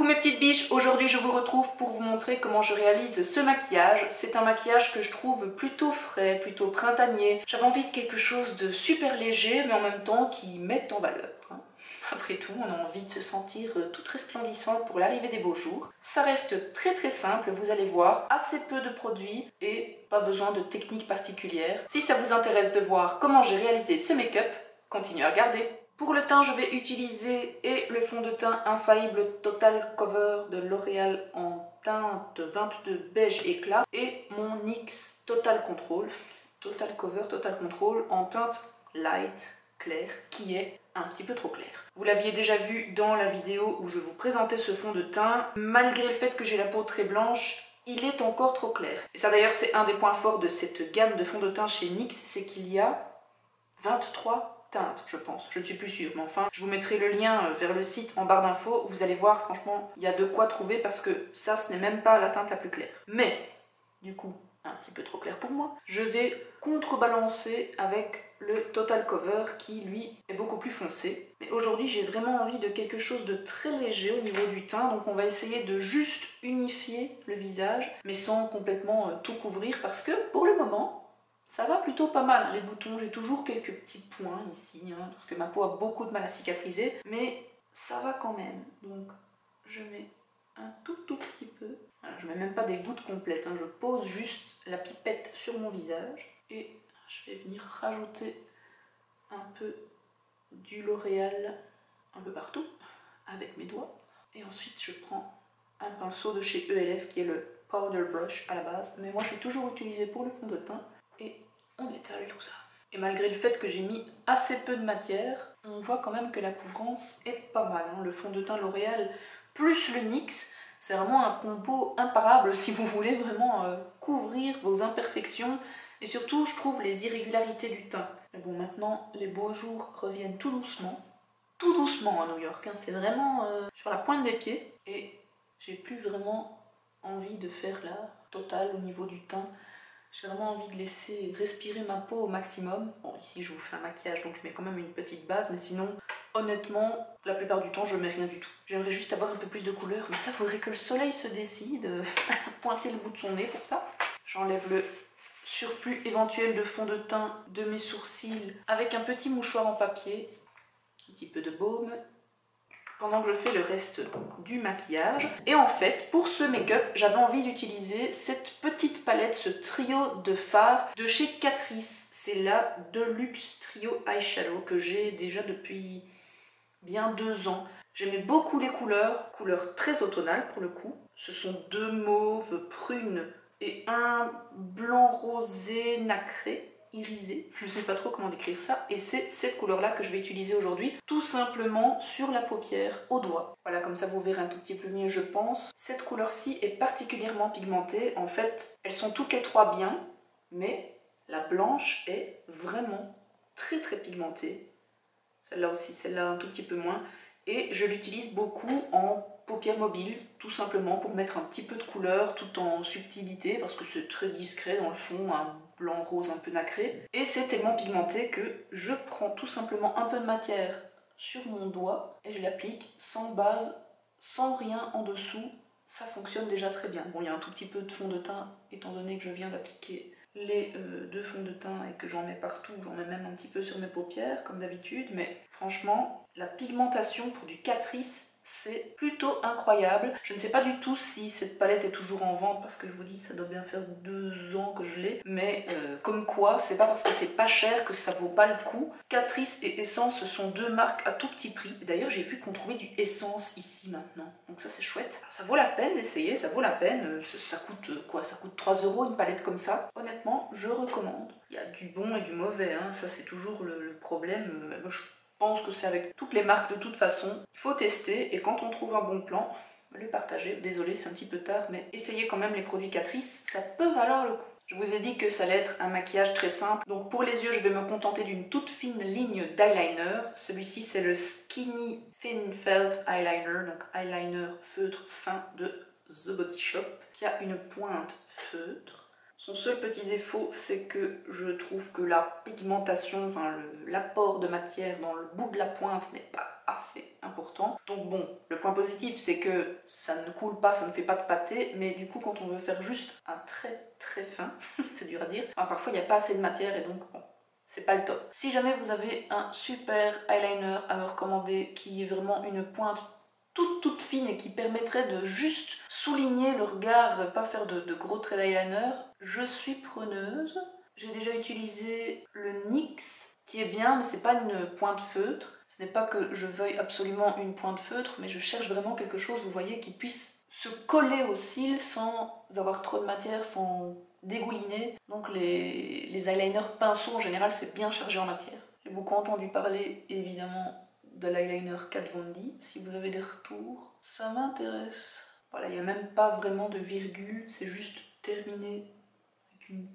Coucou mes petites biches, aujourd'hui je vous retrouve pour vous montrer comment je réalise ce maquillage. C'est un maquillage que je trouve plutôt frais, plutôt printanier. J'avais envie de quelque chose de super léger mais en même temps qui mette en valeur. Après tout, on a envie de se sentir toute resplendissante pour l'arrivée des beaux jours. Ça reste très très simple, vous allez voir, assez peu de produits et pas besoin de technique particulière. Si ça vous intéresse de voir comment j'ai réalisé ce make-up, continuez à regarder. Pour le teint, je vais utiliser le fond de teint infaillible Total Cover de L'Oréal en teinte 22 beige éclat et mon NYX Total Cover en teinte light clair qui est un petit peu trop clair. Vous l'aviez déjà vu dans la vidéo où je vous présentais ce fond de teint. Malgré le fait que j'ai la peau très blanche, il est encore trop clair. Et ça d'ailleurs c'est un des points forts de cette gamme de fonds de teint chez NYX, c'est qu'il y a 23 teintes je pense. Je ne suis plus sûre mais enfin je vous mettrai le lien vers le site en barre d'infos. Vous allez voir franchement il y a de quoi trouver parce que ça ce n'est même pas la teinte la plus claire. Mais du coup un petit peu trop clair pour moi. Je vais contrebalancer avec le Total Cover qui lui est beaucoup plus foncé. Mais aujourd'hui j'ai vraiment envie de quelque chose de très léger au niveau du teint, donc on va essayer de juste unifier le visage mais sans complètement tout couvrir parce que pour le moment ça va plutôt pas mal. Les boutons, j'ai toujours quelques petits points ici hein, parce que ma peau a beaucoup de mal à cicatriser mais ça va quand même. Donc je mets un tout petit peu. Alors, je ne mets même pas des gouttes complètes, hein. Je pose juste la pipette sur mon visage et je vais venir rajouter un peu du L'Oréal un peu partout avec mes doigts. Et ensuite je prends un pinceau de chez ELF qui est le Powder Brush à la base, mais moi je l'ai toujours utilisé pour le fond de teint et on étale tout ça. Et malgré le fait que j'ai mis assez peu de matière, on voit quand même que la couvrance est pas mal, hein. Le fond de teint L'Oréal plus le NYX, c'est vraiment un combo imparable si vous voulez vraiment couvrir vos imperfections et surtout je trouve les irrégularités du teint. Mais bon maintenant les beaux jours reviennent tout doucement à New York, hein. C'est vraiment sur la pointe des pieds et j'ai plus vraiment envie de faire la totale au niveau du teint. J'ai vraiment envie de laisser respirer ma peau au maximum. Bon ici je vous fais un maquillage donc je mets quand même une petite base mais sinon honnêtement la plupart du temps je mets rien du tout. J'aimerais juste avoir un peu plus de couleur mais ça faudrait que le soleil se décide à pointer le bout de son nez pour ça. J'enlève le surplus éventuel de fond de teint de mes sourcils avec un petit mouchoir en papier, un petit peu de baume pendant que je fais le reste du maquillage. Et en fait, pour ce make-up, j'avais envie d'utiliser cette petite palette, ce trio de fards de chez Catrice. C'est la Deluxe Trio Eyeshadow que j'ai déjà depuis bien 2 ans. J'aimais beaucoup les couleurs très automnales pour le coup. Ce sont 2 mauves prunes et un blanc rosé nacré, irisé, je ne sais pas trop comment décrire ça, et c'est cette couleur là que je vais utiliser aujourd'hui, tout simplement sur la paupière, au doigt. Voilà, comme ça vous verrez un tout petit peu mieux je pense. Cette couleur-ci est particulièrement pigmentée, en fait elles sont toutes les 3 bien, mais la blanche est vraiment très très pigmentée. Celle-là aussi, celle-là un tout petit peu moins, et je l'utilise beaucoup en paupières mobiles, tout simplement pour mettre un petit peu de couleur tout en subtilité parce que c'est très discret dans le fond, un blanc rose un peu nacré. Et c'est tellement pigmenté que je prends tout simplement un peu de matière sur mon doigt et je l'applique sans base, sans rien en dessous. Ça fonctionne déjà très bien. Bon, il y a un tout petit peu de fond de teint étant donné que je viens d'appliquer les 2 fonds de teint et que j'en mets partout, j'en mets même un petit peu sur mes paupières comme d'habitude, mais franchement la pigmentation pour du Catrice c'est plutôt incroyable. Je ne sais pas du tout si cette palette est toujours en vente parce que je vous dis ça doit bien faire 2 ans que je l'ai, mais comme quoi c'est pas parce que c'est pas cher que ça vaut pas le coup. Catrice et Essence sont 2 marques à tout petit prix. D'ailleurs j'ai vu qu'on trouvait du Essence ici maintenant, donc ça c'est chouette. Alors, ça vaut la peine d'essayer, ça vaut la peine, ça coûte quoi, ça coûte 3 € une palette comme ça. Honnêtement je recommande. Il y a du bon et du mauvais, hein. Ça c'est toujours le problème. Je pense que c'est avec toutes les marques de toute façon. Il faut tester et quand on trouve un bon plan, le partager. Désolée, c'est un petit peu tard, mais essayez quand même les produits Catrice, ça peut valoir le coup. Je vous ai dit que ça allait être un maquillage très simple. Donc pour les yeux, je vais me contenter d'une toute fine ligne d'eyeliner. Celui-ci, c'est le Skinny Thin Felt Eyeliner, donc eyeliner feutre fin de The Body Shop, qui a une pointe feutre. Son seul petit défaut, c'est que je trouve que la pigmentation, enfin l'apport de matière dans le bout de la pointe n'est pas assez important. Donc bon, le point positif, c'est que ça ne coule pas, ça ne fait pas de pâté, mais du coup, quand on veut faire juste un trait très fin, c'est dur à dire, enfin, parfois il n'y a pas assez de matière et donc bon, c'est pas le top. Si jamais vous avez un super eyeliner à me recommander qui est vraiment une pointe toute fine et qui permettrait de juste souligner le regard, pas faire de gros traits d'eyeliner, je suis preneuse. J'ai déjà utilisé le NYX qui est bien, mais c'est pas une pointe feutre. Ce n'est pas que je veuille absolument une pointe feutre, mais je cherche vraiment quelque chose, vous voyez, qui puisse se coller aux cils sans avoir trop de matière, sans dégouliner. Donc les eyeliners pinceaux en général, c'est bien chargé en matière. J'ai beaucoup entendu parler évidemment de l'eyeliner Kat Von D. Si vous avez des retours, ça m'intéresse. Voilà, il n'y a même pas vraiment de virgule, c'est juste terminé avec une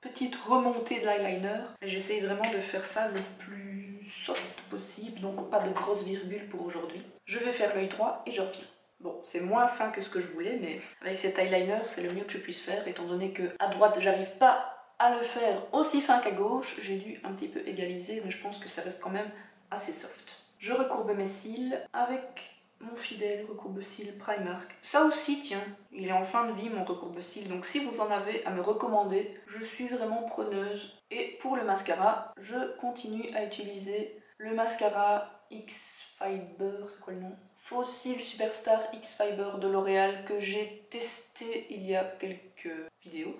petite remontée de l'eyeliner. J'essaye vraiment de faire ça le plus soft possible, donc pas de grosses virgules pour aujourd'hui. Je vais faire l'œil droit et je reviens. Bon, c'est moins fin que ce que je voulais, mais avec cet eyeliner, c'est le mieux que je puisse faire, étant donné que à droite, j'arrive pas à le faire aussi fin qu'à gauche. J'ai dû un petit peu égaliser, mais je pense que ça reste quand même assez soft. Je recourbe mes cils avec mon fidèle recourbe-cils Primark. Ça aussi, tiens, il est en fin de vie mon recourbe-cils, donc si vous en avez à me recommander, je suis vraiment preneuse. Et pour le mascara, je continue à utiliser le mascara X-Fiber, c'est quoi le nom? Faux Cils Superstar X-Fiber de L'Oréal que j'ai testé il y a quelques vidéos.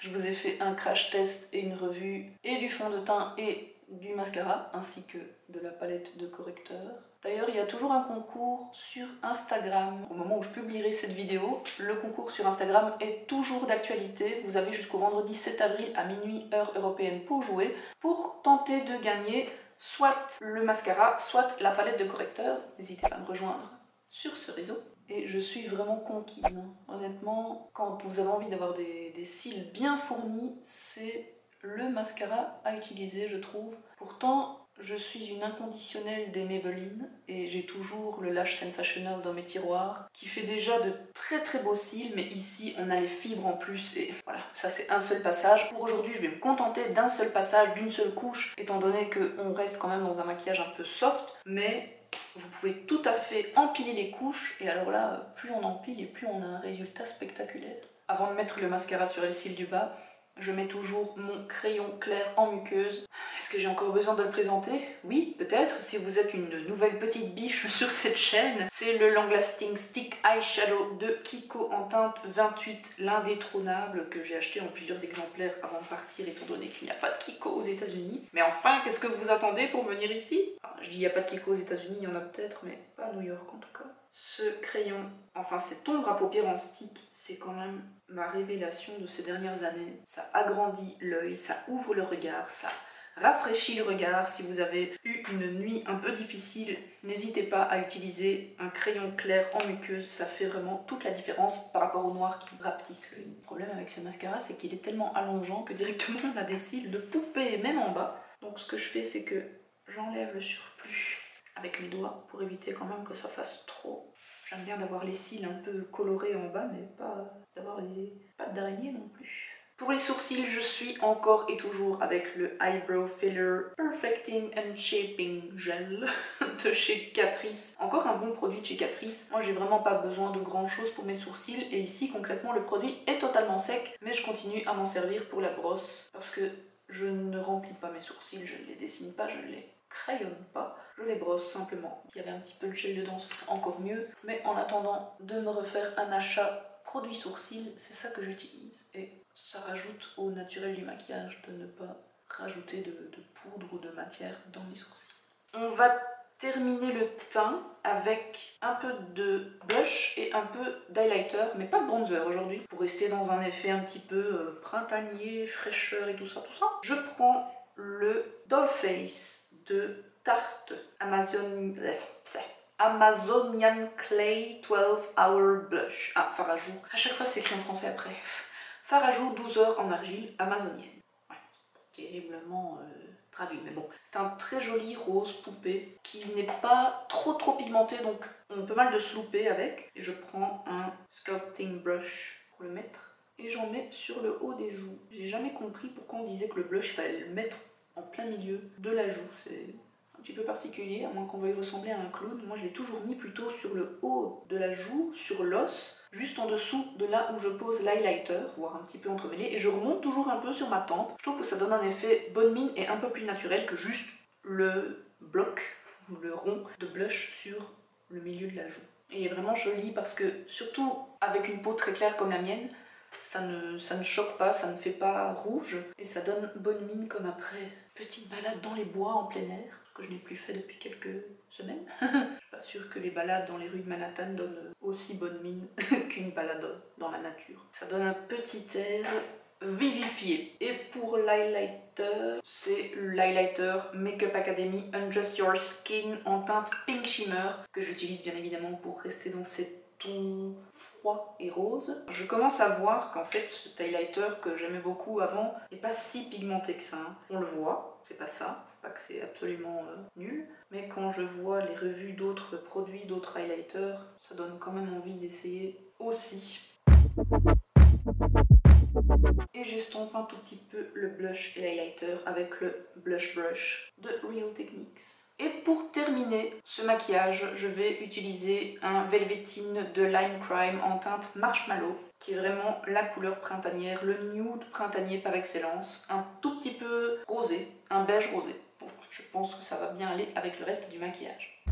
Je vous ai fait un crash test et une revue et du fond de teint et du mascara ainsi que de la palette de correcteur. D'ailleurs, il y a toujours un concours sur Instagram. Au moment où je publierai cette vidéo, le concours sur Instagram est toujours d'actualité. Vous avez jusqu'au vendredi 7 avril à minuit heure européenne pour jouer, pour tenter de gagner soit le mascara, soit la palette de correcteur. N'hésitez pas à me rejoindre sur ce réseau. Et je suis vraiment conquise. Honnêtement, quand vous avez envie d'avoir des cils bien fournis, c'est le mascara à utiliser, je trouve. Pourtant, je suis une inconditionnelle des Maybelline et j'ai toujours le Lash Sensational dans mes tiroirs qui fait déjà de très beaux cils, mais ici on a les fibres en plus et voilà, ça c'est un seul passage. Pour aujourd'hui, je vais me contenter d'un seul passage, d'une seule couche, étant donné qu'on reste quand même dans un maquillage un peu soft, mais vous pouvez tout à fait empiler les couches et alors là, plus on empile et plus on a un résultat spectaculaire. Avant de mettre le mascara sur les cils du bas, je mets toujours mon crayon clair en muqueuse. Est-ce que j'ai encore besoin de le présenter? Oui, peut-être, si vous êtes une nouvelle petite biche sur cette chaîne. C'est le Long Lasting Stick Eyeshadow de Kiko en teinte 28, l'indétrônable, que j'ai acheté en plusieurs exemplaires avant de partir, étant donné qu'il n'y a pas de Kiko aux États-Unis. Mais enfin, qu'est-ce que vous attendez pour venir ici? Enfin, je dis il n'y a pas de Kiko aux États-Unis, il y en a peut-être, mais pas à New York en tout cas. Ce crayon, enfin cette ombre à paupières en stick, c'est quand même ma révélation de ces dernières années. Ça agrandit l'œil, ça ouvre le regard, ça rafraîchit le regard. Si vous avez eu une nuit un peu difficile, n'hésitez pas à utiliser un crayon clair en muqueuse. Ça fait vraiment toute la différence par rapport au noir qui rapetisse l'œil. Le problème avec ce mascara, c'est qu'il est tellement allongeant que directement on a des cils de poupée, même en bas. Donc ce que je fais, c'est que j'enlève le surplus avec mes doigts pour éviter quand même que ça fasse trop. J'aime bien d'avoir les cils un peu colorés en bas, mais pas d'avoir les pattes d'araignée non plus. Pour les sourcils, je suis encore et toujours avec le Eyebrow Filler Perfecting and Shaping Gel de chez Catrice. Encore un bon produit de chez Catrice. Moi, j'ai vraiment pas besoin de grand chose pour mes sourcils. Et ici, concrètement, le produit est totalement sec, mais je continue à m'en servir pour la brosse parce que je ne remplis pas mes sourcils, je ne les dessine pas, je ne les crayonne pas, je les brosse simplement. S'il y avait un petit peu de gel dedans, ce serait encore mieux. Mais en attendant de me refaire un achat produit sourcil, c'est ça que j'utilise. Et ça rajoute au naturel du maquillage de ne pas rajouter de poudre ou de matière dans mes sourcils. On va terminer le teint avec un peu de blush et un peu d'highlighter, mais pas de bronzer aujourd'hui, pour rester dans un effet un petit peu printanier, fraîcheur et tout ça, tout ça. Je prends le Doll Face de Tarte Amazonian Clay 12 Hour Blush. Ah, Farajou. À chaque fois, c'est écrit en français après. Farajou 12 heures en argile amazonienne. Ouais, terriblement traduit, mais bon. C'est un très joli rose poupée qui n'est pas trop pigmenté, donc on peut mal de se louper avec. Et je prends un sculpting brush pour le mettre et j'en mets sur le haut des joues. J'ai jamais compris pourquoi on disait que le blush fallait le mettre en plein milieu de la joue, c'est un petit peu particulier, à moins qu'on veuille ressembler à un clown. Moi je l'ai toujours mis plutôt sur le haut de la joue, sur l'os, juste en dessous de là où je pose l'highlighter, voire un petit peu entremêlé, et je remonte toujours un peu sur ma tempe. Je trouve que ça donne un effet bonne mine et un peu plus naturel que juste le bloc ou le rond de blush sur le milieu de la joue. Et il est vraiment joli parce que, surtout avec une peau très claire comme la mienne, ça ne choque pas, ça ne fait pas rouge et ça donne bonne mine comme après petite balade dans les bois en plein air, que je n'ai plus fait depuis quelques semaines. Je suis pas sûre que les balades dans les rues de Manhattan donnent aussi bonne mine qu'une balade dans la nature. Ça donne un petit air vivifié. Et pour l'highlighter, c'est l'highlighter Make up Academy Unjust Your Skin en teinte Pink Shimmer que j'utilise bien évidemment pour rester dans cette ton froid et rose. Je commence à voir qu'en fait cet highlighter que j'aimais beaucoup avant n'est pas si pigmenté que ça, hein. On le voit, c'est pas ça, c'est pas que c'est absolument nul, mais quand je vois les revues d'autres produits, d'autres highlighters, ça donne quand même envie d'essayer aussi. Et j'estompe un tout petit peu le blush et l'highlighter avec le blush brush de Real Techniques. Et pour terminer ce maquillage, je vais utiliser un Velvetine de Lime Crime en teinte Marshmallow, qui est vraiment la couleur printanière, le nude printanier par excellence, un tout petit peu rosé, un beige rosé. Donc je pense que ça va bien aller avec le reste du maquillage.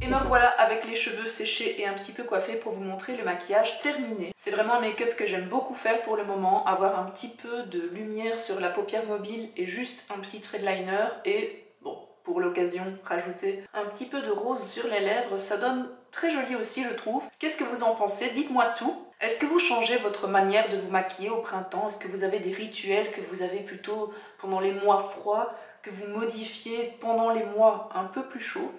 Et me revoilà avec les cheveux séchés et un petit peu coiffés pour vous montrer le maquillage terminé. C'est vraiment un make-up que j'aime beaucoup faire pour le moment, avoir un petit peu de lumière sur la paupière mobile et juste un petit trait de liner et bon, pour l'occasion, rajouter un petit peu de rose sur les lèvres, ça donne très joli aussi je trouve. Qu'est-ce que vous en pensez? Dites-moi tout! Est-ce que vous changez votre manière de vous maquiller au printemps? Est-ce que vous avez des rituels que vous avez plutôt pendant les mois froids, que vous modifiez pendant les mois un peu plus chauds?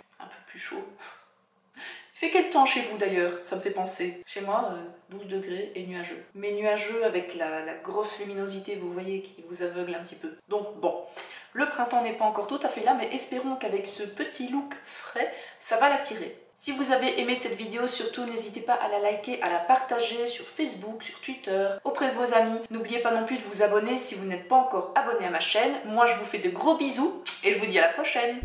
Il fait quel temps chez vous d'ailleurs? Ça me fait penser. Chez moi, 12 degrés et nuageux. Mais nuageux avec la grosse luminosité, vous voyez, qui vous aveugle un petit peu. Donc bon, le printemps n'est pas encore tout à fait là, mais espérons qu'avec ce petit look frais, ça va l'attirer. Si vous avez aimé cette vidéo, surtout n'hésitez pas à la liker, à la partager sur Facebook, sur Twitter, auprès de vos amis. N'oubliez pas non plus de vous abonner si vous n'êtes pas encore abonné à ma chaîne. Moi, je vous fais de gros bisous et je vous dis à la prochaine.